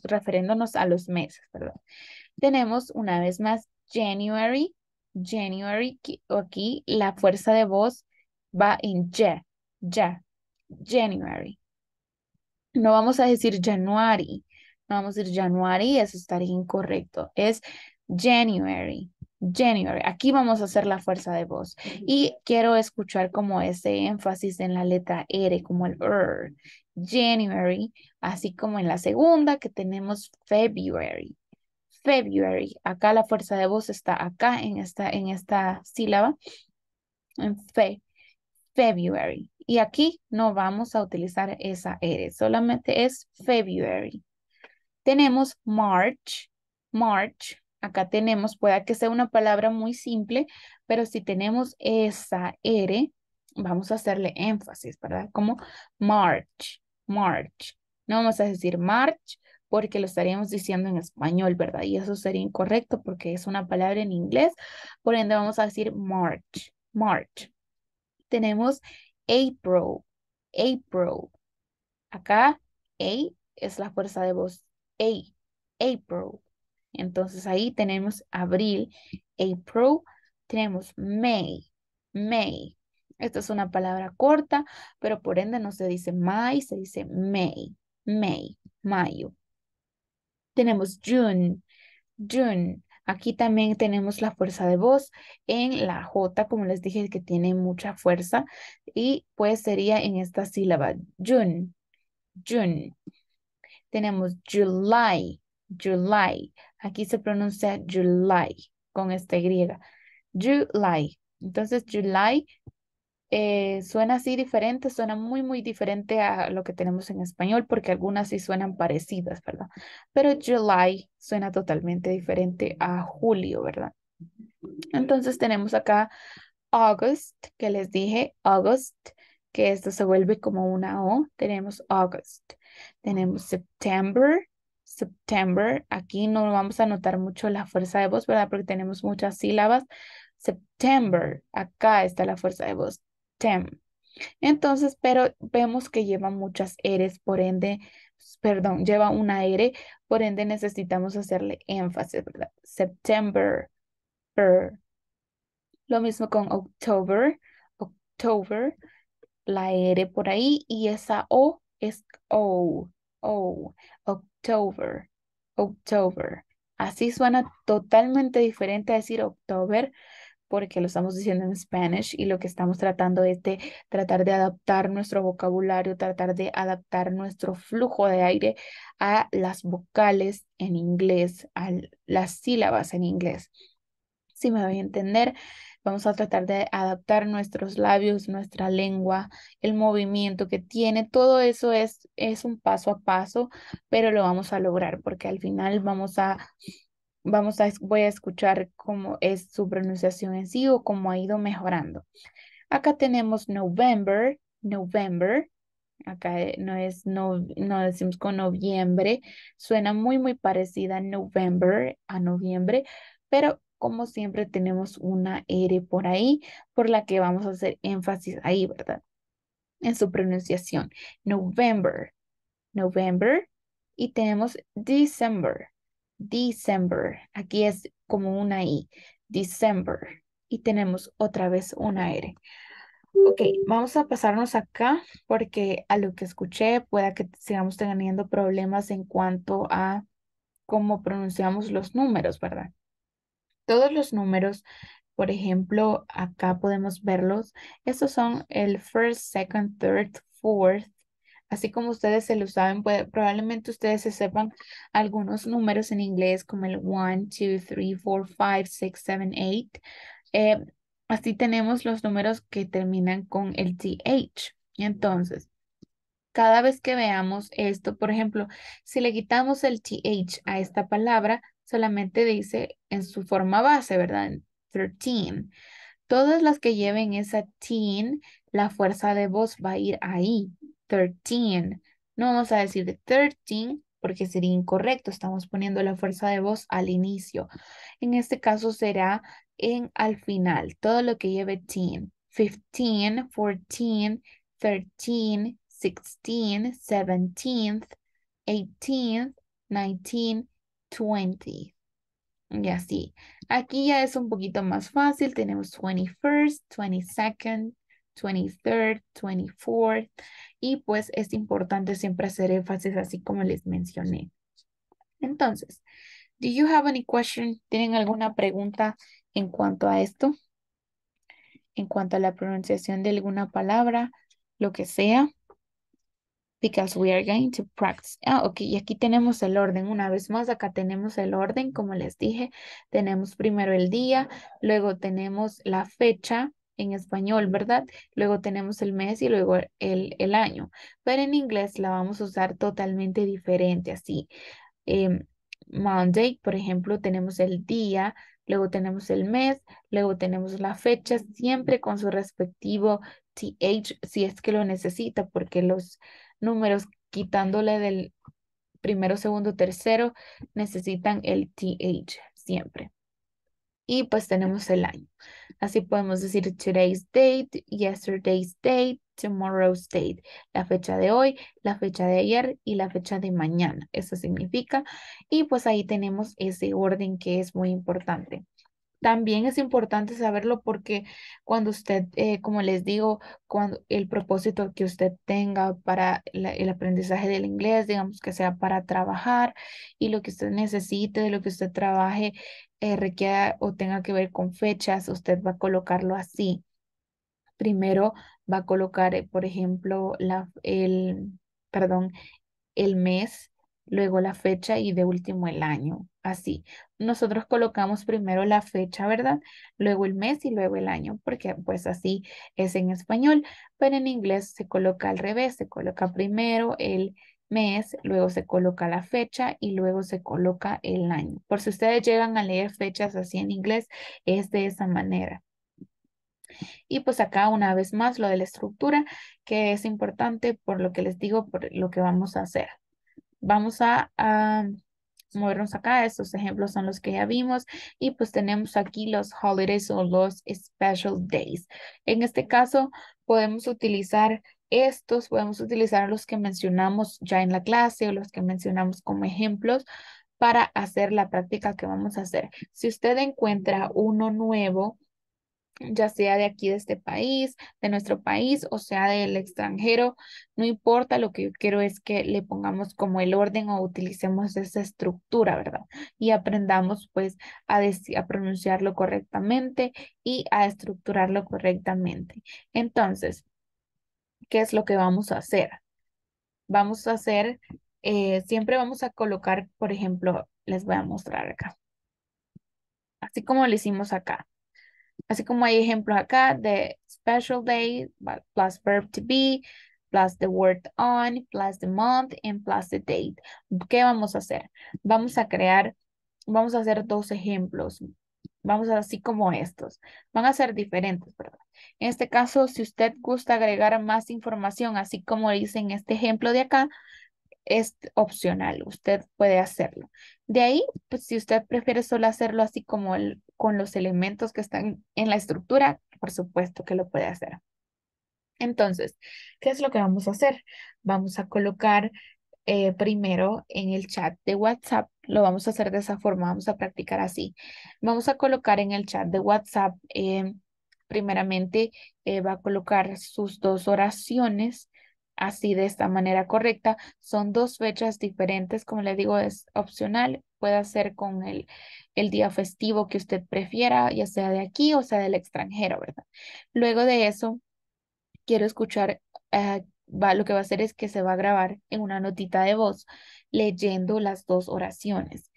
Refiriéndonos a los meses, ¿verdad? Tenemos una vez más January, aquí la fuerza de voz va en January. No vamos a decir January, no vamos a decir January, eso estaría incorrecto, es January. Aquí vamos a hacer la fuerza de voz y quiero escuchar como ese énfasis en la letra R, como el R. January, así como en la segunda que tenemos February. Acá la fuerza de voz está acá en esta sílaba, en February. Y aquí no vamos a utilizar esa R, solamente es February. Tenemos March. Acá tenemos, pueda que sea una palabra muy simple, pero si tenemos esa R, vamos a hacerle énfasis, ¿verdad? Como March. No vamos a decir March porque lo estaríamos diciendo en español, ¿verdad? Y eso sería incorrecto porque es una palabra en inglés. Por ende, vamos a decir March. Tenemos April. Acá, A es la fuerza de voz. April. Entonces, ahí tenemos abril, April. Tenemos May. Esta es una palabra corta, pero por ende no se dice May, se dice May, mayo. Tenemos June. Aquí también tenemos la fuerza de voz en la J, como les dije, que tiene mucha fuerza. Y pues sería en esta sílaba, June. Tenemos July. Aquí se pronuncia July con esta griega. July. Entonces, July... suena así diferente, suena muy, muy diferente a lo que tenemos en español porque algunas sí suenan parecidas, ¿verdad? Pero July suena totalmente diferente a julio, ¿verdad? Entonces tenemos acá August, que les dije, August, que esto se vuelve como una O, tenemos August. Tenemos September, aquí no vamos a notar mucho la fuerza de voz, ¿verdad? Porque tenemos muchas sílabas. September, acá está la fuerza de voz. Entonces, pero vemos que lleva muchas R's, por ende, perdón, lleva una R, por ende necesitamos hacerle énfasis, ¿verdad? September. Lo mismo con October, la R por ahí, y esa O es O, October. Así suena totalmente diferente a decir October, porque lo estamos diciendo en Spanish y lo que estamos tratando es de tratar de adaptar nuestro vocabulario, tratar de adaptar nuestro flujo de aire a las vocales en inglés, a las sílabas en inglés. Si me voy a entender, vamos a tratar de adaptar nuestros labios, nuestra lengua, el movimiento que tiene. Todo eso es un paso a paso, pero lo vamos a lograr porque al final voy a escuchar cómo es su pronunciación en sí o cómo ha ido mejorando. Acá tenemos November, November. Acá no decimos con noviembre. Suena muy, muy parecida November a noviembre, pero como siempre tenemos una R por ahí, por la que vamos a hacer énfasis ahí, ¿verdad? En su pronunciación. November, November. Y tenemos December. December, aquí es como una I, December, y tenemos otra vez una R. Ok, vamos a pasarnos acá porque a lo que escuché pueda que sigamos teniendo problemas en cuanto a cómo pronunciamos los números, ¿verdad? Todos los números, por ejemplo, acá podemos verlos. Estos son el first, second, third, fourth. Así como ustedes se lo saben, probablemente ustedes se sepan algunos números en inglés como el 1, 2, 3, 4, 5, 6, 7, 8. Así tenemos los números que terminan con el TH. Entonces, cada vez que veamos esto, por ejemplo, si le quitamos el TH a esta palabra, solamente dice en su forma base, ¿verdad? 13. Todas las que lleven esa teen, la fuerza de voz va a ir ahí. 13. No vamos a decir 13 porque sería incorrecto. Estamos poniendo la fuerza de voz al inicio. En este caso será al final. Todo lo que lleve teen. 15, 14, 13, 16, 17, 18, 19, 20. Y así. Aquí ya es un poquito más fácil. Tenemos 21st, 22nd. 23rd, 24th, y pues es importante siempre hacer énfasis así como les mencioné. Entonces, do you have any question? ¿Tienen alguna pregunta en cuanto a esto? En cuanto a la pronunciación de alguna palabra, lo que sea. Because we are going to practice. Ok, y aquí tenemos el orden. Una vez más, acá tenemos el orden, como les dije. Tenemos primero el día, luego tenemos la fecha, en español, ¿verdad? Luego tenemos el mes y luego el año. Pero en inglés la vamos a usar totalmente diferente, así. Monday, por ejemplo, tenemos el día, luego tenemos el mes, luego tenemos la fecha, siempre con su respectivo TH, si es que lo necesita, porque los números quitándole del primero, segundo, tercero, necesitan el TH siempre. Y pues tenemos el año. Así podemos decir today's date, yesterday's date, tomorrow's date. La fecha de hoy, la fecha de ayer y la fecha de mañana. Eso significa. Y pues ahí tenemos ese orden que es muy importante. También es importante saberlo porque cuando usted, como les digo, cuando el propósito que usted tenga para el aprendizaje del inglés, digamos que sea para trabajar y lo que usted necesite, de lo que usted trabaje, requiera o tenga que ver con fechas, usted va a colocarlo así. Primero va a colocar, por ejemplo, el mes, luego la fecha y de último el año. Así, nosotros colocamos primero la fecha, ¿verdad? Luego el mes y luego el año, porque pues así es en español, pero en inglés se coloca al revés, se coloca primero el mes, luego se coloca la fecha y luego se coloca el año. Por si ustedes llegan a leer fechas así en inglés, es de esa manera. Y pues acá una vez más lo de la estructura, que es importante por lo que les digo, por lo que vamos a hacer. Vamos a movernos acá. Estos ejemplos son los que ya vimos. Y pues tenemos aquí los holidays o los special days. En este caso podemos utilizar estos, podemos utilizar los que mencionamos ya en la clase o los que mencionamos como ejemplos para hacer la práctica que vamos a hacer. Si usted encuentra uno nuevo ya sea de aquí, de este país, de nuestro país, o sea del extranjero, no importa, lo que yo quiero es que le pongamos como el orden o utilicemos esa estructura, ¿verdad? Y aprendamos pues a pronunciarlo correctamente y a estructurarlo correctamente. Entonces, ¿qué es lo que vamos a hacer? Vamos a hacer, siempre vamos a colocar, por ejemplo, les voy a mostrar acá. Así como lo hicimos acá. Así como hay ejemplos acá de special day, plus verb to be, plus the word on, plus the month, and plus the date. ¿Qué vamos a hacer? Vamos a crear, vamos a hacer dos ejemplos. Vamos a así como estos. Van a ser diferentes, ¿verdad? En este caso, si usted gusta agregar más información, así como dice en este ejemplo de acá, es opcional, usted puede hacerlo. De ahí, pues, si usted prefiere solo hacerlo así como con los elementos que están en la estructura, por supuesto que lo puede hacer. Entonces, ¿qué es lo que vamos a hacer? Vamos a colocar primero en el chat de WhatsApp, lo vamos a hacer de esa forma, vamos a practicar así. Vamos a colocar en el chat de WhatsApp, primeramente va a colocar sus dos oraciones. Así de esta manera correcta, son dos fechas diferentes, como le digo, es opcional, puede hacer con el día festivo que usted prefiera, ya sea de aquí o sea del extranjero, ¿verdad? Luego de eso, quiero escuchar, lo que va a hacer es que se va a grabar en una notita de voz, leyendo las dos oraciones.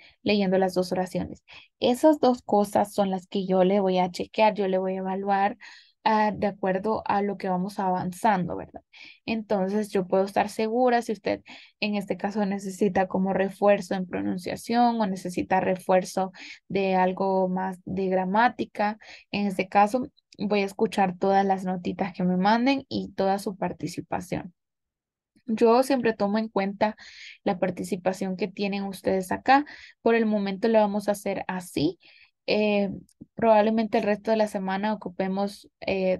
Esas dos cosas son las que yo le voy a chequear, yo le voy a evaluar, de acuerdo a lo que vamos avanzando, ¿verdad? Entonces yo puedo estar segura si usted en este caso necesita como refuerzo en pronunciación o necesita refuerzo de algo más de gramática. En este caso voy a escuchar todas las notitas que me manden y toda su participación. Yo siempre tomo en cuenta la participación que tienen ustedes acá. Por el momento lo vamos a hacer así. Probablemente el resto de la semana ocupemos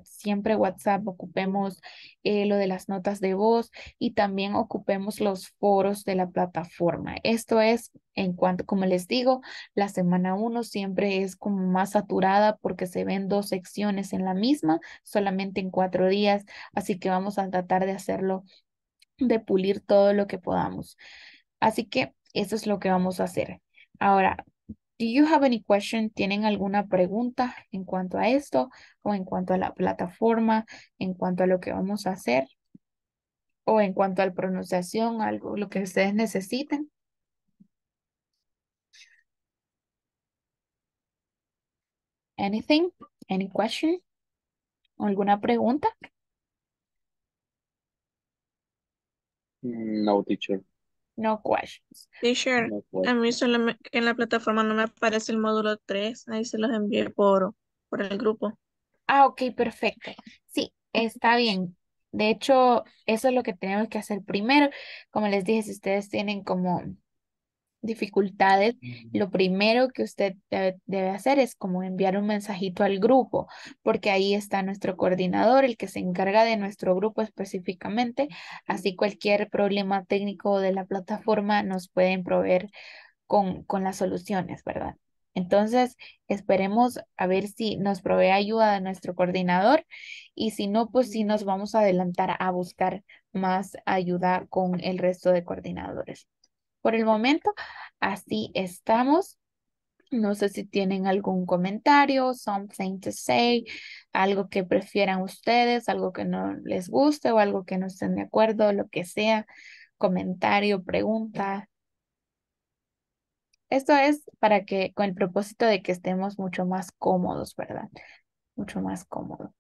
siempre WhatsApp, ocupemos lo de las notas de voz y también ocupemos los foros de la plataforma. Esto es, en cuanto, como les digo, la semana 1 siempre es como más saturada porque se ven dos secciones en la misma, solamente en 4 días, así que vamos a tratar de hacerlo, de pulir todo lo que podamos. Así que eso es lo que vamos a hacer. Ahora, do you have any question? ¿Tienen alguna pregunta en cuanto a esto o en cuanto a la plataforma, en cuanto a lo que vamos a hacer o en cuanto a la pronunciación, algo lo que ustedes necesiten? Anything? Any question? ¿Alguna pregunta? No, teacher. No questions. Teacher, no questions. A mí solamente en la plataforma no me aparece el módulo 3. Ahí se los envié por el grupo. Ah, ok, perfecto. Sí, está bien. De hecho, eso es lo que tenemos que hacer primero. Como les dije, si ustedes tienen como dificultades, lo primero que usted debe hacer es como enviar un mensajito al grupo, porque ahí está nuestro coordinador, el que se encarga de nuestro grupo específicamente, así cualquier problema técnico de la plataforma nos pueden proveer con las soluciones, ¿verdad? Entonces, esperemos a ver si nos provee ayuda de nuestro coordinador y si no, pues sí nos vamos a adelantar a buscar más ayuda con el resto de coordinadores. Por el momento, así estamos. No sé si tienen algún comentario, something to say, algo que prefieran ustedes, algo que no les guste o algo que no estén de acuerdo, lo que sea, comentario, pregunta. Esto es para que, con el propósito de que estemos mucho más cómodos, ¿verdad? Mucho más cómodos.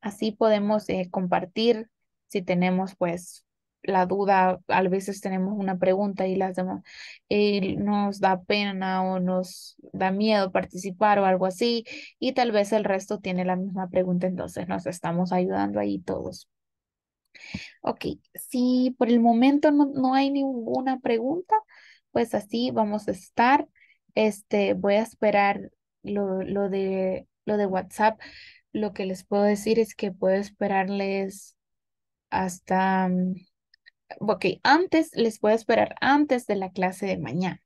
Así podemos compartir si tenemos, pues, la duda, a veces tenemos una pregunta y las demás nos da pena o nos da miedo participar o algo así y tal vez el resto tiene la misma pregunta, entonces nos estamos ayudando ahí todos. Ok, si por el momento no hay ninguna pregunta, pues así vamos a estar. Voy a esperar lo de WhatsApp. Lo que les puedo decir es que puedo esperarles hasta... Ok, antes, les puedo esperar antes de la clase de mañana.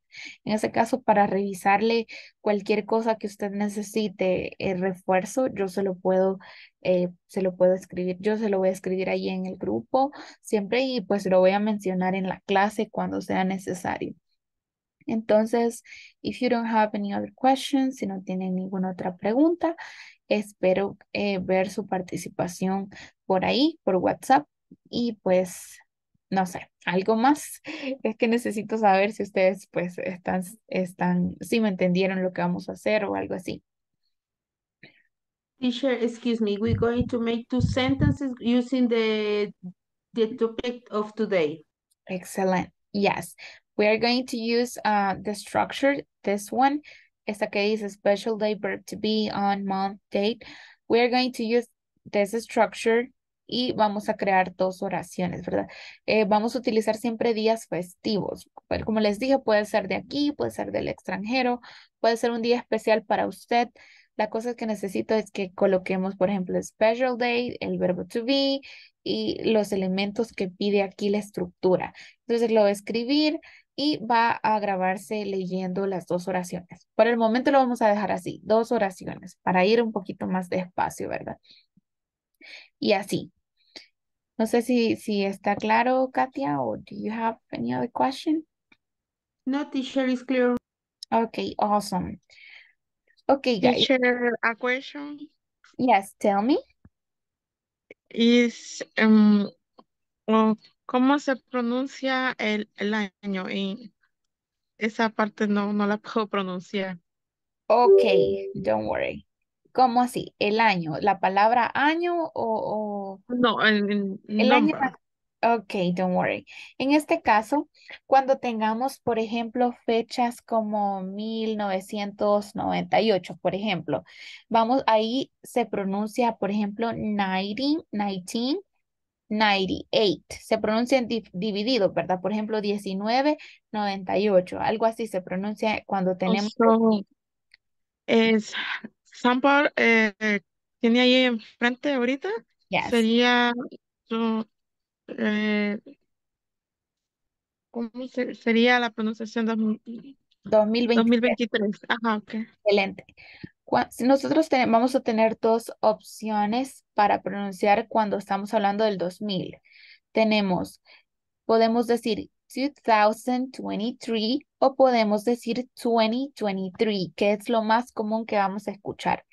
En ese caso, para revisarle cualquier cosa que usted necesite, el refuerzo, yo se lo puedo escribir. Yo se lo voy a escribir ahí en el grupo siempre y pues lo voy a mencionar en la clase cuando sea necesario. Entonces, if you don't have any other questions, si no tienen ninguna otra pregunta, espero ver su participación por ahí, por WhatsApp. Y pues, no sé, algo más. Es que necesito saber si ustedes pues si me entendieron lo que vamos a hacer o algo así. Teacher, excuse me, we're going to make 2 sentences using the topic of today. Excellent. Yes. We are going to use the structure, this one, esta que dice special day, verb to be, on, month, date. We are going to use this structure y vamos a crear 2 oraciones, ¿verdad? Vamos a utilizar siempre días festivos. Como les dije, puede ser de aquí, puede ser del extranjero, puede ser un día especial para usted. La cosa que necesito es que coloquemos, por ejemplo, special day, el verbo to be y los elementos que pide aquí la estructura. Entonces lo voy a escribir y va a grabarse leyendo las 2 oraciones. Por el momento lo vamos a dejar así, 2 oraciones, para ir un poquito más despacio, ¿verdad? Y así. No sé si está claro, Katia, o do you have any other question? No, teacher, is clear. Okay, awesome. Okay, guys. Teacher, a question? Yes, tell me. Is, ¿cómo se pronuncia el año? Y esa parte no la puedo pronunciar. Okay, don't worry. ¿Cómo así? El año, la palabra año o... No, el año. Ok, don't worry. En este caso, cuando tengamos, por ejemplo, fechas como 1998, por ejemplo, vamos, ahí se pronuncia, por ejemplo, 1998. Se pronuncia en dividido, ¿verdad? Por ejemplo, 1998. Algo así se pronuncia cuando tenemos... Also, es... Sample, tiene ahí enfrente ahorita, yes. Sería, ¿cómo sería la pronunciación? 2023. 2023, ajá, ok. Excelente. Nosotros vamos a tener 2 opciones para pronunciar cuando estamos hablando del 2000. Podemos decir 2023 o podemos decir 2023, que es lo más común que vamos a escuchar.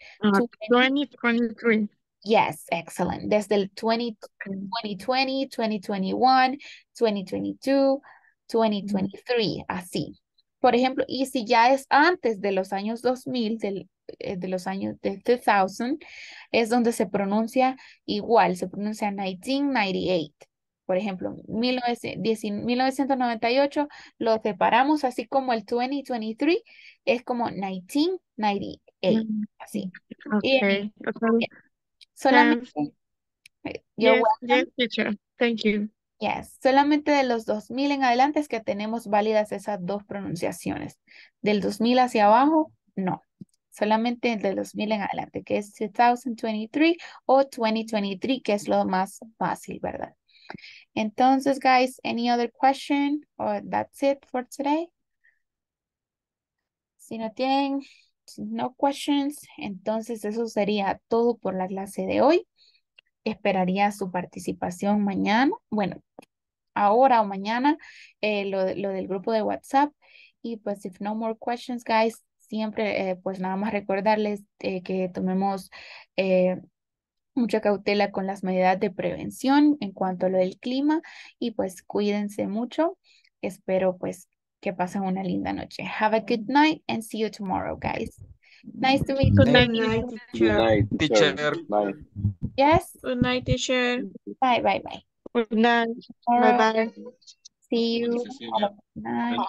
2023. Yes, excellent. Desde el 2020, 2021, 2022, 2023, así. Por ejemplo, y si ya es antes de los años 2000, de los años de 2000, es donde se pronuncia igual, se pronuncia 1998. Por ejemplo, 1998 lo separamos así como el 2023 es como 1998, así. Okay. Okay. Solamente yes, thank you. Yes, solamente de los 2000 en adelante es que tenemos válidas esas 2 pronunciaciones. Del 2000 hacia abajo, no. Solamente de los 2000 en adelante, que es 2023 o 2023, que es lo más fácil, ¿verdad? Entonces, guys, any other question? Or that's it for today. Si no tienen, no questions. Entonces, eso sería todo por la clase de hoy. Esperaría su participación mañana. Bueno, ahora o mañana, lo del grupo de WhatsApp. Y pues, if no more questions, guys, siempre, pues nada más recordarles que tomemos... mucha cautela con las medidas de prevención en cuanto a lo del clima y pues cuídense mucho. Espero pues que pasen una linda noche. Have a good night and see you tomorrow, guys. Nice to meet you. Good night, teacher. Good night, teacher. Yes. Good night, teacher. Bye, bye, bye. Good night. Bye, bye. See you. Good night.